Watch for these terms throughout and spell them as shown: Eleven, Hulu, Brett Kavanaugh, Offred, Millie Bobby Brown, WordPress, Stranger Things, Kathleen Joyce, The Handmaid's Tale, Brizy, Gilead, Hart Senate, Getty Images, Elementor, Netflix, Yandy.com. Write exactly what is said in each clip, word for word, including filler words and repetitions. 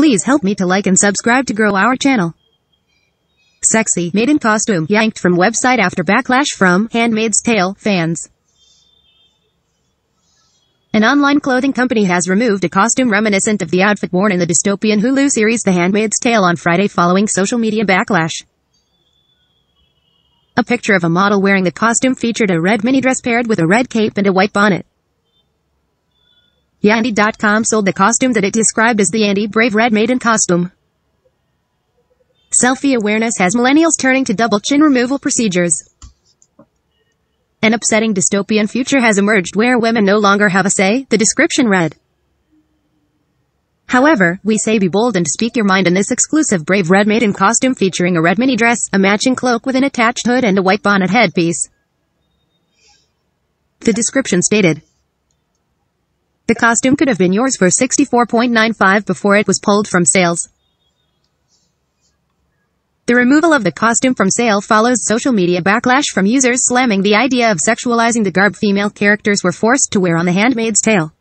Please help me to like and subscribe to grow our channel. Sexy, maiden costume, yanked from website after backlash from Handmaid's Tale fans. An online clothing company has removed a costume reminiscent of the outfit worn in the dystopian Hulu series The Handmaid's Tale on Friday following social media backlash. A picture of a model wearing the costume featured a red mini-dress paired with a red cape and a white bonnet. Yandy dot com sold the costume that it described as the Yandy Brave Red Maiden costume. Selfie awareness has millennials turning to double chin removal procedures. An upsetting dystopian future has emerged where women no longer have a say, the description read. However, we say be bold and speak your mind in this exclusive Brave Red Maiden costume featuring a red mini dress, a matching cloak with an attached hood and a white bonnet headpiece. The description stated. The costume could have been yours for sixty-four dollars and ninety-five cents before it was pulled from sales. The removal of the costume from sale follows social media backlash from users slamming the idea of sexualizing the garb female characters were forced to wear on The Handmaid's Tale.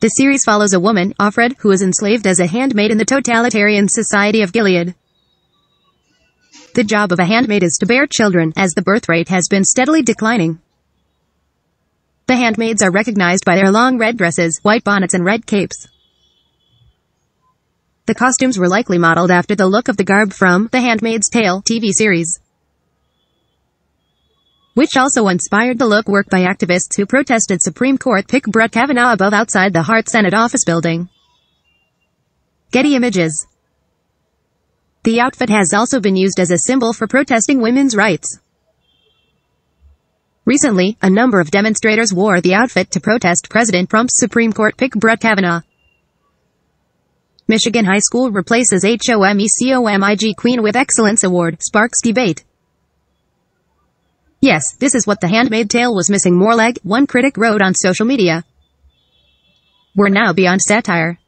The series follows a woman, Offred, who is enslaved as a handmaid in the totalitarian society of Gilead. The job of a handmaid is to bear children, as the birth rate has been steadily declining. The handmaids are recognized by their long red dresses, white bonnets and red capes. The costumes were likely modeled after the look of the garb from The Handmaid's Tale T V series, which also inspired the look work by activists who protested Supreme Court pick Brett Kavanaugh above outside the Hart Senate office building. Getty Images. The outfit has also been used as a symbol for protesting women's rights. Recently, a number of demonstrators wore the outfit to protest President Trump's Supreme Court pick Brett Kavanaugh. Michigan High School replaces HOMECOMIG Queen with Excellence Award, sparks debate. Yes, this is what The Handmaid's Tale was missing, more leg, one critic wrote on social media. We're now beyond satire.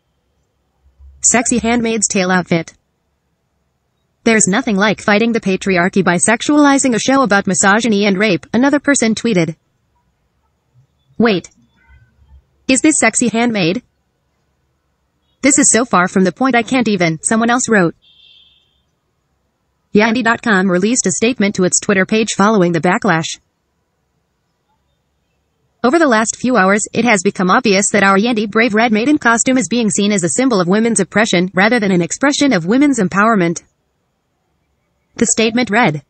Sexy Handmaid's Tale outfit. There's nothing like fighting the patriarchy by sexualizing a show about misogyny and rape, another person tweeted. Wait. Is this sexy handmaid? This is so far from the point I can't even, someone else wrote. Yandy dot com released a statement to its Twitter page following the backlash. Over the last few hours, it has become obvious that our Yandy Brave Red Maiden costume is being seen as a symbol of women's oppression, rather than an expression of women's empowerment. The statement read.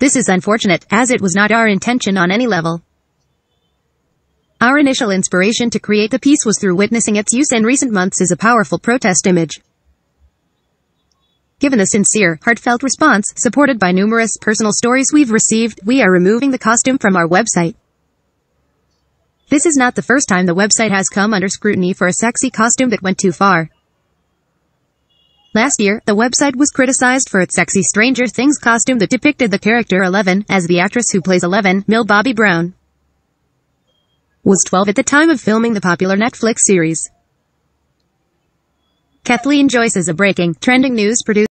This is unfortunate, as it was not our intention on any level. Our initial inspiration to create the piece was through witnessing its use in recent months as a powerful protest image. Given the sincere, heartfelt response, supported by numerous personal stories we've received, we are removing the costume from our website. This is not the first time the website has come under scrutiny for a sexy costume that went too far. Last year, the website was criticized for its sexy Stranger Things costume that depicted the character Eleven, as the actress who plays Eleven, Millie Bobby Brown, was twelve at the time of filming the popular Netflix series. Kathleen Joyce is a breaking, trending news producer.